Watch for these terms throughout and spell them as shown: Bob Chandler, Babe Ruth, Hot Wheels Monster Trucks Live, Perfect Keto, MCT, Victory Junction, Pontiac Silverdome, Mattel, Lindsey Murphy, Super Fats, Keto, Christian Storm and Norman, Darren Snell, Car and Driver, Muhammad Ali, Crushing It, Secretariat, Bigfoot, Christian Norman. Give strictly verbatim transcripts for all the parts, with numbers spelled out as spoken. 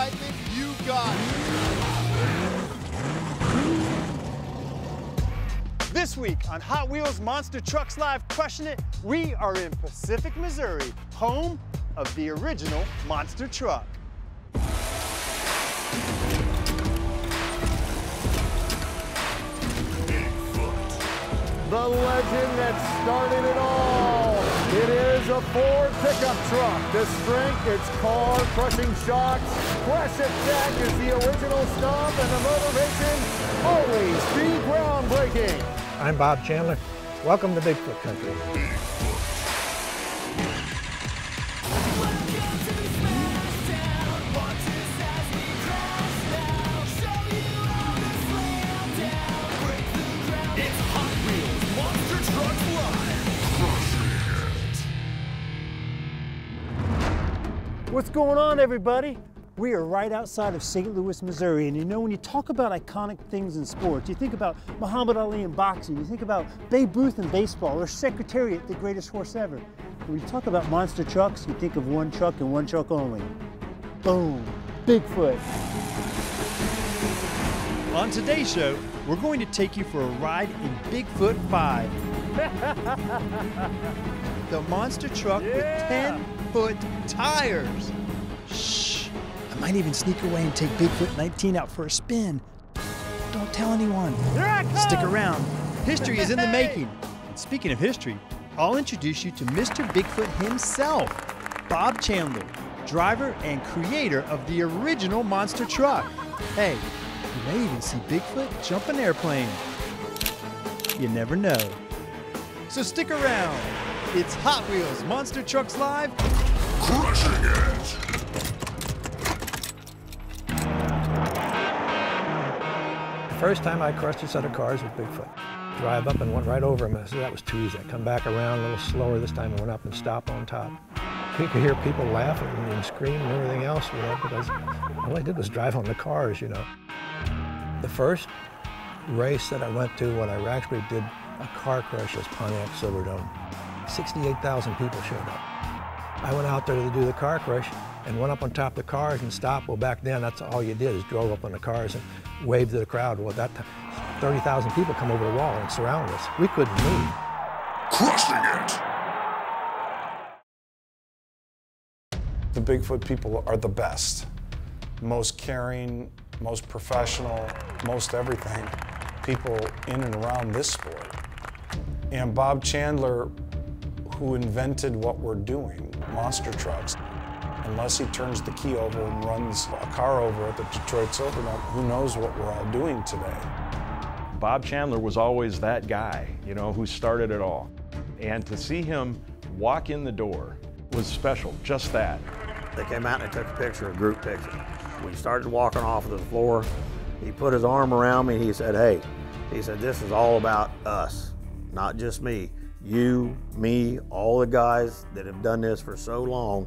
excitement you got. This week on Hot Wheels Monster Trucks Live Crushing It, we are in Pacific, Missouri, home of the original monster truck. Bigfoot. The legend that started it all. It is a Ford pickup truck. The strength, its car, crushing shocks, crash attack is the original stomp, and the motivation always be groundbreaking. I'm Bob Chandler. Welcome to Bigfoot Country. What's going on, everybody? We are right outside of Saint Louis, Missouri, and you know, when you talk about iconic things in sports, you think about Muhammad Ali in boxing, you think about Babe Ruth in baseball, or Secretariat, the greatest horse ever. When you talk about monster trucks, you think of one truck and one truck only. Boom, Bigfoot. On today's show, we're going to take you for a ride in Bigfoot five. The monster truck, yeah, with ten foot tires. Shh, I might even sneak away and take Bigfoot nineteen out for a spin. Don't tell anyone. Here I come. Stick around. History is in the making. And speaking of history, I'll introduce you to Mister Bigfoot himself, Bob Chandler, driver and creator of the original monster truck. Hey, you may even see Bigfoot jump an airplane. You never know. So stick around. It's Hot Wheels Monster Trucks Live. Crushing it! The first time I crushed a set of cars with Bigfoot. Drive up and went right over him. So that was too easy. I come back around a little slower this time and went up and stopped on top. You could hear people laughing and scream and everything else, you know, because all I did was drive on the cars, you know. The first race that I went to when I actually did a car crash was Pontiac Silverdome. sixty-eight thousand people showed up. I went out there to do the car crash and went up on top of the cars and stopped. Well, back then, that's all you did is drove up on the cars and waved to the crowd. Well, at that time, thirty thousand people come over the wall and surround us. We couldn't move. Crushing it! The Bigfoot people are the best. Most caring, most professional, most everything. People in and around this sport. And Bob Chandler, who invented what we're doing, monster trucks. Unless he turns the key over and runs a car over at the Detroit Silverdome, who knows what we're all doing today. Bob Chandler was always that guy, you know, who started it all. And to see him walk in the door was special, just that. They came out and they took a picture, a group picture. When he started walking off of the floor, he put his arm around me and he said, hey, he said, this is all about us, not just me. You, me, all the guys that have done this for so long.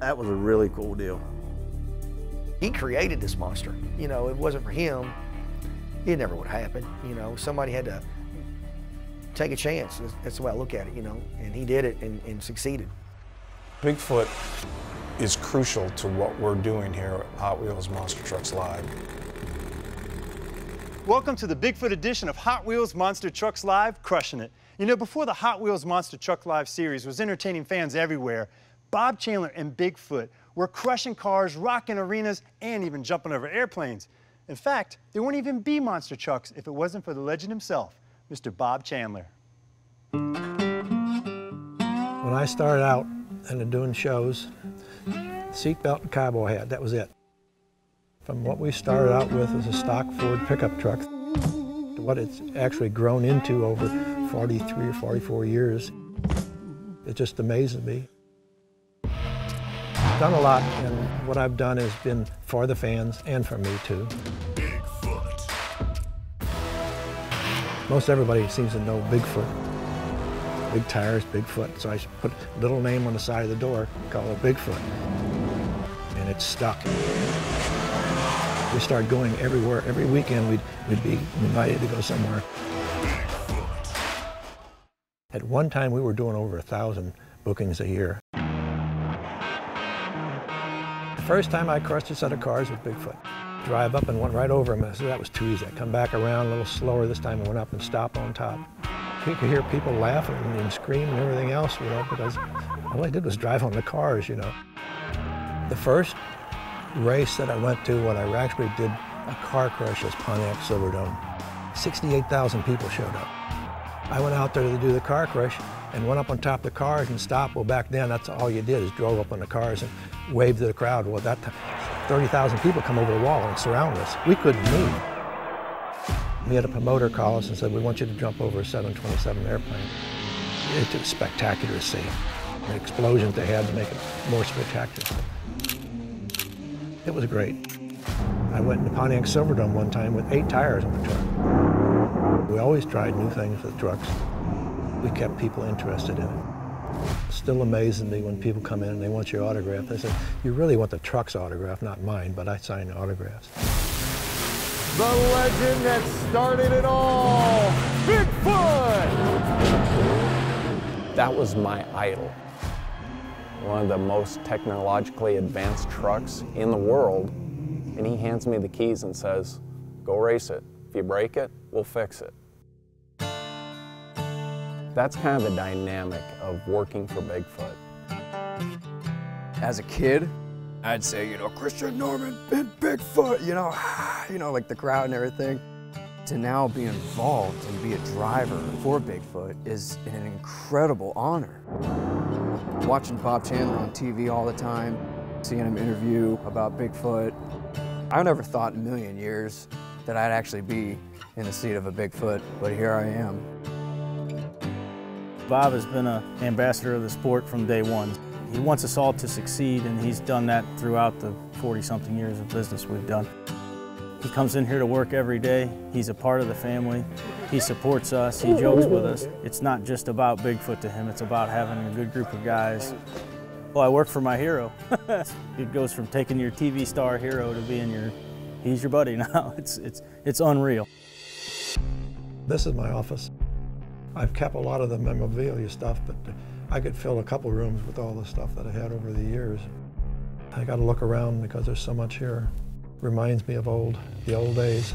That was a really cool deal. He created this monster. You know, if it wasn't for him, it never would happen. You know, somebody had to take a chance. That's the way I look at it, you know, and he did it and, and succeeded. Bigfoot is crucial to what we're doing here at Hot Wheels Monster Trucks Live. Welcome to the Bigfoot edition of Hot Wheels Monster Trucks Live, Crushing It. You know, before the Hot Wheels Monster Truck Live series was entertaining fans everywhere, Bob Chandler and Bigfoot were crushing cars, rocking arenas, and even jumping over airplanes. In fact, there wouldn't even be monster trucks if it wasn't for the legend himself, Mister Bob Chandler. When I started out and doing shows, seatbelt and cowboy hat, that was it. From what we started out with as a stock Ford pickup truck to what it's actually grown into over forty-three or forty-four years. It just amazes me. I've done a lot, and what I've done has been for the fans and for me too. Bigfoot. Most everybody seems to know Bigfoot. Big tires, Bigfoot. So I put a little name on the side of the door, call it Bigfoot. And it's stuck. We started going everywhere. Every weekend we'd, we'd be invited to go somewhere. At one time, we were doing over a thousand bookings a year. The first time I crossed a set of cars with Bigfoot. Drive up and went right over him. So that was too easy. I come back around a little slower this time and went up and stopped on top. You could hear people laughing and screaming and everything else, you know, because all I did was drive on the cars, you know. The first race that I went to when I actually did a car crash was Pontiac Silverdome. sixty-eight thousand people showed up. I went out there to do the car crash and went up on top of the cars and stopped. Well, back then, that's all you did is drove up on the cars and waved to the crowd. Well, at that time, thirty thousand people come over the wall and surround us. We couldn't move. We had a promoter call us and said, we want you to jump over a seven twenty-seven airplane. It's a spectacular scene. The explosions they had to make it more spectacular. It was great. I went into Pontiac Silverdome one time with eight tires on the truck. We always tried new things with trucks. We kept people interested in it. It still amazes me when people come in and they want your autograph. They say, you really want the truck's autograph, not mine, but I sign autographs. The legend that started it all, Bigfoot! That was my idol. One of the most technologically advanced trucks in the world. And he hands me the keys and says, go race it. If you break it, we'll fix it. That's kind of the dynamic of working for Bigfoot. As a kid, I'd say, you know, Christian Norman and Bigfoot, you know, you know, like the crowd and everything. To now be involved and be a driver for Bigfoot is an incredible honor. Watching Bob Chandler on T V all the time, seeing him interview about Bigfoot, I never thought in a million years that I'd actually be in the seat of a Bigfoot, but here I am. Bob has been an ambassador of the sport from day one. He wants us all to succeed, and he's done that throughout the forty-something years of business we've done. He comes in here to work every day. He's a part of the family. He supports us. He jokes with us. It's not just about Bigfoot to him. It's about having a good group of guys. Well, I work for my hero. It goes from taking your T V star hero to being your, he's your buddy now. It's, it's, it's unreal. This is my office. I've kept a lot of the memorabilia stuff, but I could fill a couple rooms with all the stuff that I had over the years. I gotta look around because there's so much here. Reminds me of old, the old days.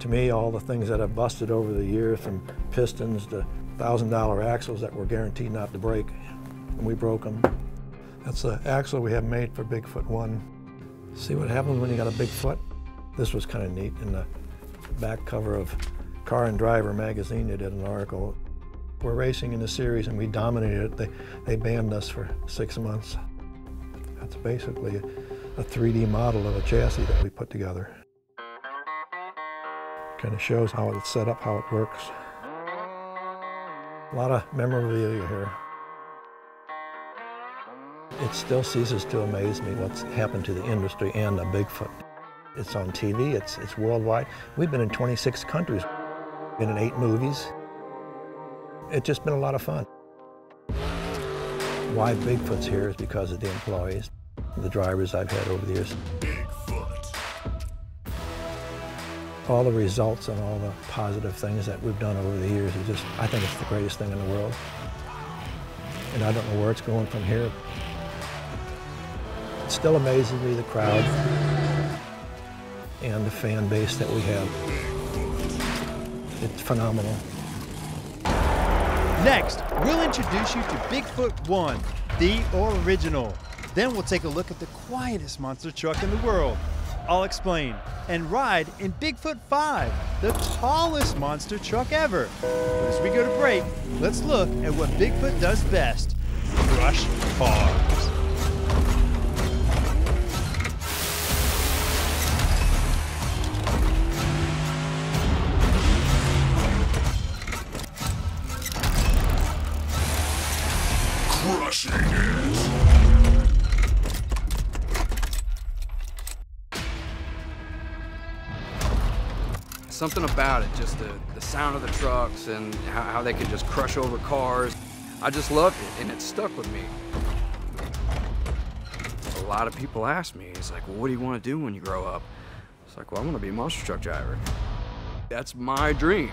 To me, all the things that I've busted over the years, from pistons to one thousand dollar axles that were guaranteed not to break, and we broke them. That's the axle we have made for Bigfoot one. See what happens when you got a big foot? This was kind of neat. In the back cover of Car and Driver magazine, they did an article. We're racing in the series and we dominated it. They, they banned us for six months. That's basically a, a three D model of a chassis that we put together. Kind of shows how it's set up, how it works. A lot of memorabilia here. It still ceases to amaze me what's happened to the industry and the Bigfoot. It's on T V, it's, it's worldwide. We've been in twenty-six countries, been in eight movies. It's just been a lot of fun. Why Bigfoot's here is because of the employees, the drivers I've had over the years. Bigfoot. All the results and all the positive things that we've done over the years is just, I think it's the greatest thing in the world. And I don't know where it's going from here. It still amazes me, the crowd and the fan base that we have. It's phenomenal. Next, we'll introduce you to Bigfoot one, the original. Then we'll take a look at the quietest monster truck in the world. I'll explain, and ride in Bigfoot five, the tallest monster truck ever. But as we go to break, let's look at what Bigfoot does best, crush cars. Crushing it. Something about it, just the, the sound of the trucks and how, how they can just crush over cars. I just loved it, and it stuck with me. A lot of people ask me, it's like, well, what do you want to do when you grow up? It's like, well, I want to be a monster truck driver. That's my dream.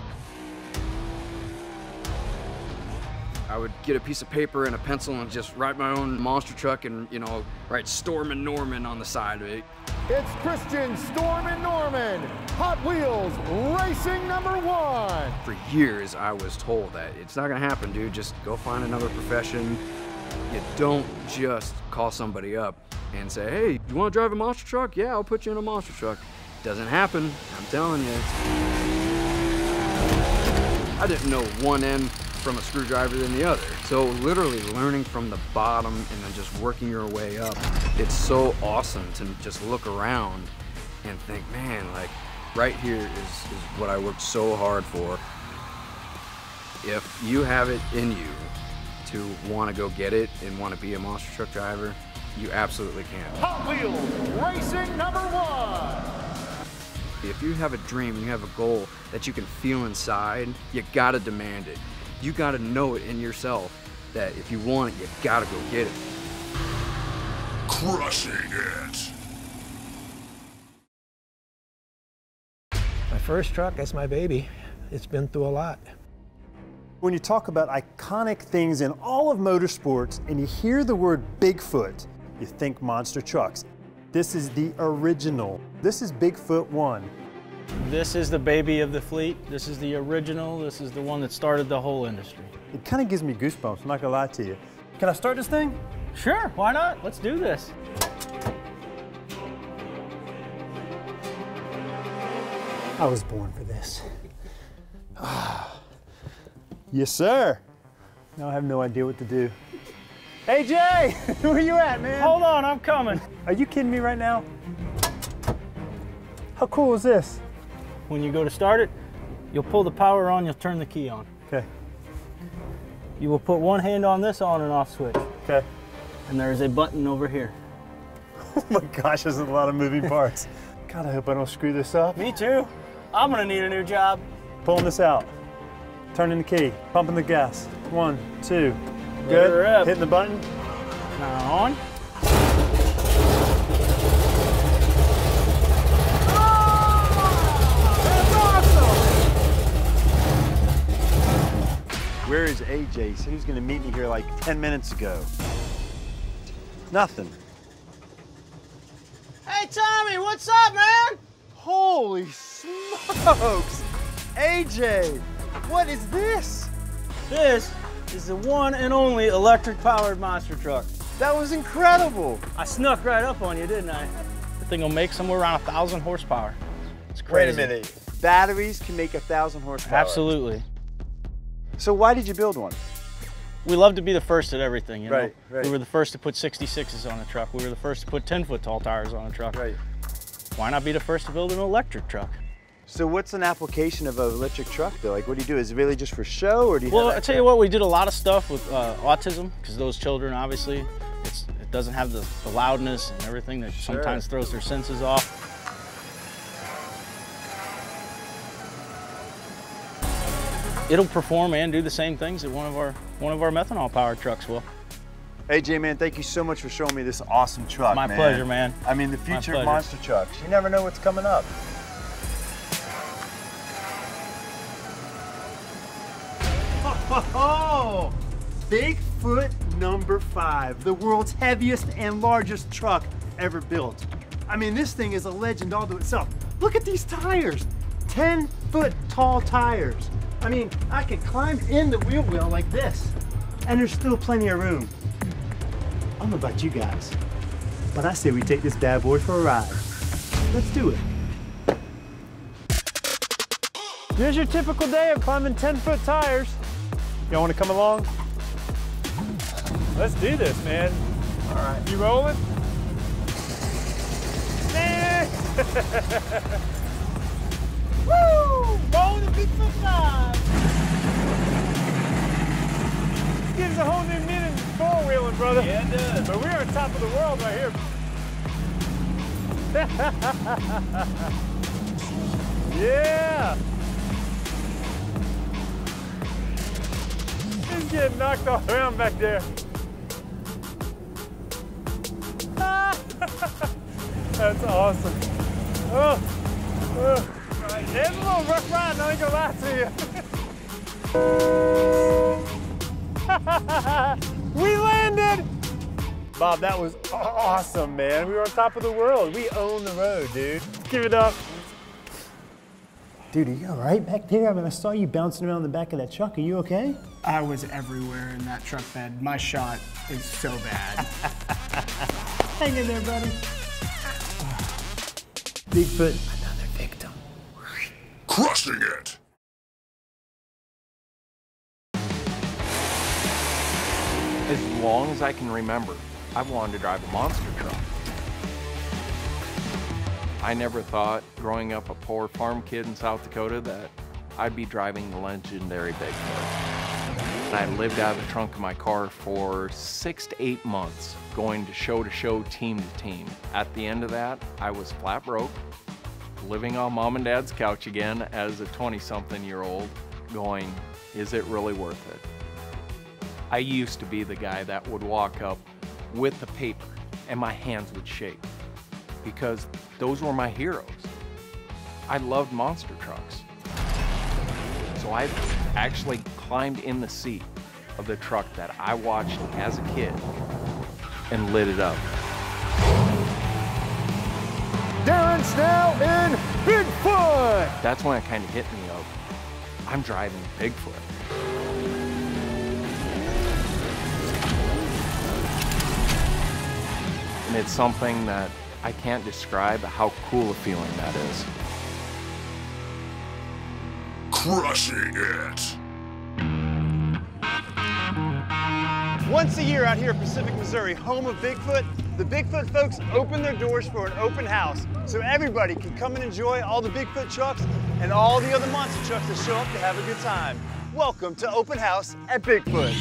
I would get a piece of paper and a pencil and just write my own monster truck and, you know, write Storm and Norman on the side of it. It's Christian Storm and Norman, Hot Wheels Racing number one. For years, I was told that it's not gonna happen, dude. Just go find another profession. You don't just call somebody up and say, hey, you wanna drive a monster truck? Yeah, I'll put you in a monster truck. Doesn't happen, I'm telling you. I didn't know one end from a screwdriver than the other. So literally learning from the bottom and then just working your way up, it's so awesome to just look around and think, man, like right here is, is what I worked so hard for. If you have it in you to want to go get it and want to be a monster truck driver, you absolutely can. Hot Wheels Racing number one. If you have a dream, you have a goal that you can feel inside, you gotta demand it. You gotta know it in yourself that if you want it, you gotta go get it. Crushing it. My first truck, that's my baby. It's been through a lot. When you talk about iconic things in all of motorsports and you hear the word Bigfoot, you think monster trucks. This is the original. This is Bigfoot one. This is the baby of the fleet. This is the original. This is the one that started the whole industry. It kind of gives me goosebumps, I'm not gonna lie to you. Can I start this thing? Sure, why not? Let's do this. I was born for this. Yes, sir. Now I have no idea what to do. Hey, Jay, where you at, man? Hold on, I'm coming. Are you kidding me right now? How cool is this? When you go to start it, you'll pull the power on, you'll turn the key on. Okay. You will put one hand on this on and off switch. Okay. And there is a button over here. Oh my gosh, there's a lot of moving parts. God, I hope I don't screw this up. Me too. I'm gonna need a new job. Pulling this out, turning the key, pumping the gas. One, two. Good, hitting the button. Now on. Oh, that's awesome! Where is A J? He said he was gonna meet me here like ten minutes ago. Nothing. Hey Tommy, what's up, man? Holy smokes! A J, what is this? This? Is the one and only electric-powered monster truck. That was incredible. I snuck right up on you, didn't I? The thing will make somewhere around a thousand horsepower. It's crazy. Wait a minute. Batteries can make a thousand horsepower. Absolutely. So why did you build one? We love to be the first at everything, you know? Right, right. We were the first to put sixty-sixes on a truck. We were the first to put ten-foot tall tires on a truck. Right. Why not be the first to build an electric truck? So what's an application of an electric truck though? Like what do you do? Is it really just for show or do you Well, I tell you what, we did a lot of stuff with uh, autism because those children obviously, it's, it doesn't have the, the loudness and everything that sure. sometimes throws their senses off. It'll perform and do the same things that one of our, one of our methanol powered trucks will. A J, man, thank you so much for showing me this awesome truck, My man. pleasure, man. I mean, the future of monster trucks. You never know what's coming up. Oh, Bigfoot number five, the world's heaviest and largest truck ever built. I mean, this thing is a legend all to itself. Look at these tires, ten foot tall tires. I mean, I could climb in the wheel well like this, and there's still plenty of room. I don't know about you guys, but I say we take this bad boy for a ride. Let's do it. Here's your typical day of climbing ten foot tires. Y'all want to come along? Let's do this, man. All right. You rolling? Man! Woo! Rolling the Bigfoot five! Gives a whole new meaning to four-wheeling, brother. Yeah, it does. But we are top of the world right here. Yeah! He's getting knocked all around back there. That's awesome. Oh, oh. It's a little rough ride, I ain't gonna lie to you. We landed! Bob, that was awesome, man. We were on top of the world. We own the road, dude. Let's give it up. Dude, are you all right back there? I mean, I saw you bouncing around the back of that truck. Are you okay? I was everywhere in that truck bed. My shot is so bad. Hang in there, buddy. Bigfoot, another victim. Crushing it! As long as I can remember, I've wanted to drive a monster truck. I never thought, growing up a poor farm kid in South Dakota, that I'd be driving the legendary Bigfoot. I lived out of the trunk of my car for six to eight months, going to show to show, team to team. At the end of that, I was flat broke, living on mom and dad's couch again as a twenty-something-year-old, going, is it really worth it? I used to be the guy that would walk up with the paper and my hands would shake because those were my heroes. I loved monster trucks. So I actually climbed in the seat of the truck that I watched as a kid and lit it up. Darren Snell in Bigfoot! That's when it kind of hit me up. I'm driving Bigfoot. It's something that I can't describe how cool a feeling that is. Crushing it! Once a year out here in Pacific, Missouri, home of Bigfoot, the Bigfoot folks open their doors for an open house so everybody can come and enjoy all the Bigfoot trucks and all the other monster trucks that show up to have a good time. Welcome to Open House at Bigfoot.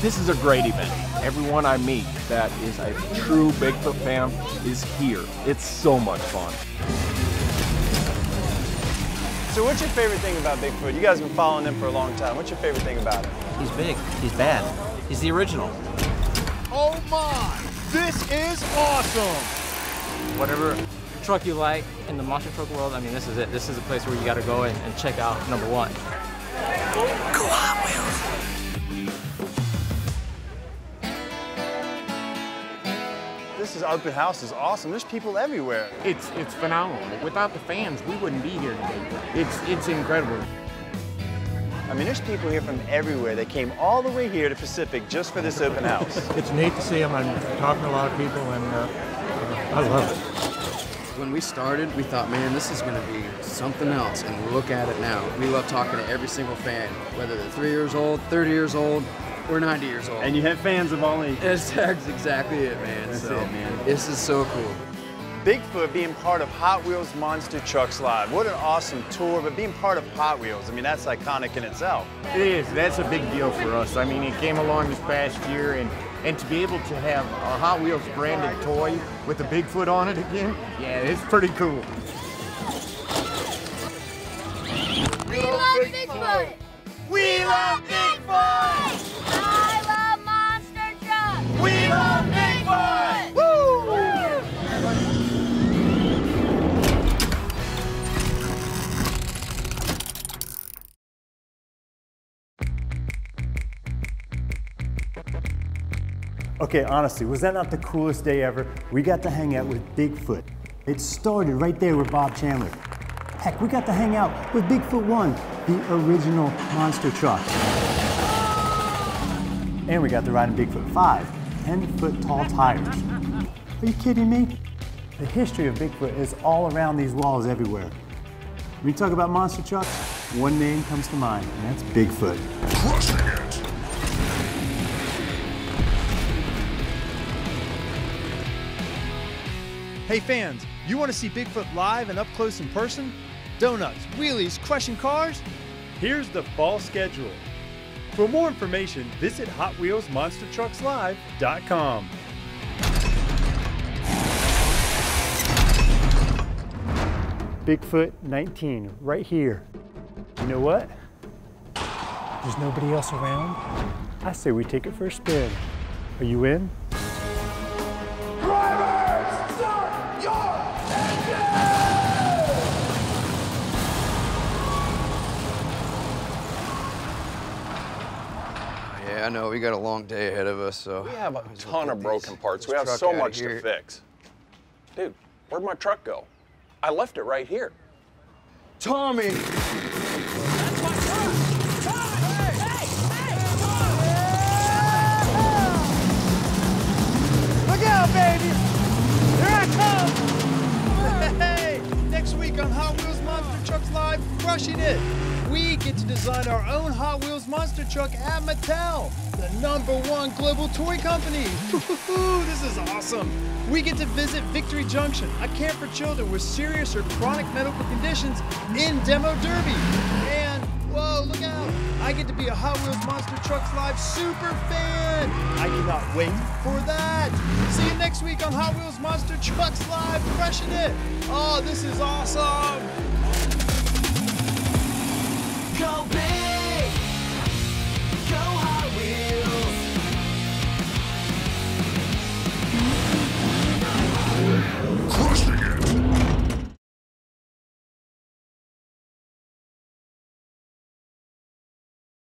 This is a great event. Everyone I meet that is a true Bigfoot fan is here. It's so much fun. So what's your favorite thing about Bigfoot? You guys have been following him for a long time. What's your favorite thing about him? He's big, he's bad, he's the original. Oh my, this is awesome. Whatever truck you like in the monster truck world, I mean, this is it. This is a place where you gotta go and, and check out number one. Go Hot Wheels. This is open house is awesome. There's people everywhere. It's it's phenomenal. Without the fans, we wouldn't be here today. It's it's incredible. I mean, there's people here from everywhere. They came all the way here to Pacific just for this open house. It's neat to see them. I'm talking to a lot of people, and uh, I love it. When we started, we thought, man, this is going to be something else. And look at it now. We love talking to every single fan, whether they're three years old, thirty years old. We're ninety years old. And you have fans of all ages. That's, that's exactly it, man. That's so, it, man. This is so cool. Bigfoot being part of Hot Wheels Monster Trucks Live. What an awesome tour, but being part of Hot Wheels, I mean, that's iconic in itself. It is. That's a big deal for us. I mean, it came along this past year, and, and to be able to have a Hot Wheels branded toy with a Bigfoot on it again, yeah, it's pretty cool. We love Bigfoot! We love Bigfoot! We love Bigfoot! Woo! Okay, honestly, was that not the coolest day ever? We got to hang out with Bigfoot. It started right there with Bob Chandler. Heck, we got to hang out with Bigfoot one, the original monster truck. And we got to ride in Bigfoot five. ten foot tall tires. Are you kidding me? The history of Bigfoot is all around these walls everywhere. When you talk about monster trucks, one name comes to mind, and that's Bigfoot. Crushing it! Hey fans, you want to see Bigfoot live and up close in person? Donuts, wheelies, crushing cars? Here's the fall schedule. For more information, visit Hot Wheels Monster Trucks Live dot com. Bigfoot nineteen, right here. You know what? There's nobody else around. I say we take it for a spin. Are you in? Drivers, start! Yeah, I know. We got a long day ahead of us, so. We have a ton of broken parts. We have so much to fix. Dude, where'd my truck go? I left it right here. Tommy! That's my truck! Tommy! Hey! Hey! Hey! Tommy! Yeah! Look out, baby! Here I come! Hey! Next week on Hot Wheels Monster Trucks Live, Crushing It! We get to design our own Hot Wheels monster truck at Mattel, the number one global toy company. This is awesome. We get to visit Victory Junction, a camp for children with serious or chronic medical conditions in Demo Derby. And, whoa, look out. I get to be a Hot Wheels Monster Trucks Live super fan. I cannot wait for that. See you next week on Hot Wheels Monster Trucks Live, Crushing It. Oh, this is awesome. Go big.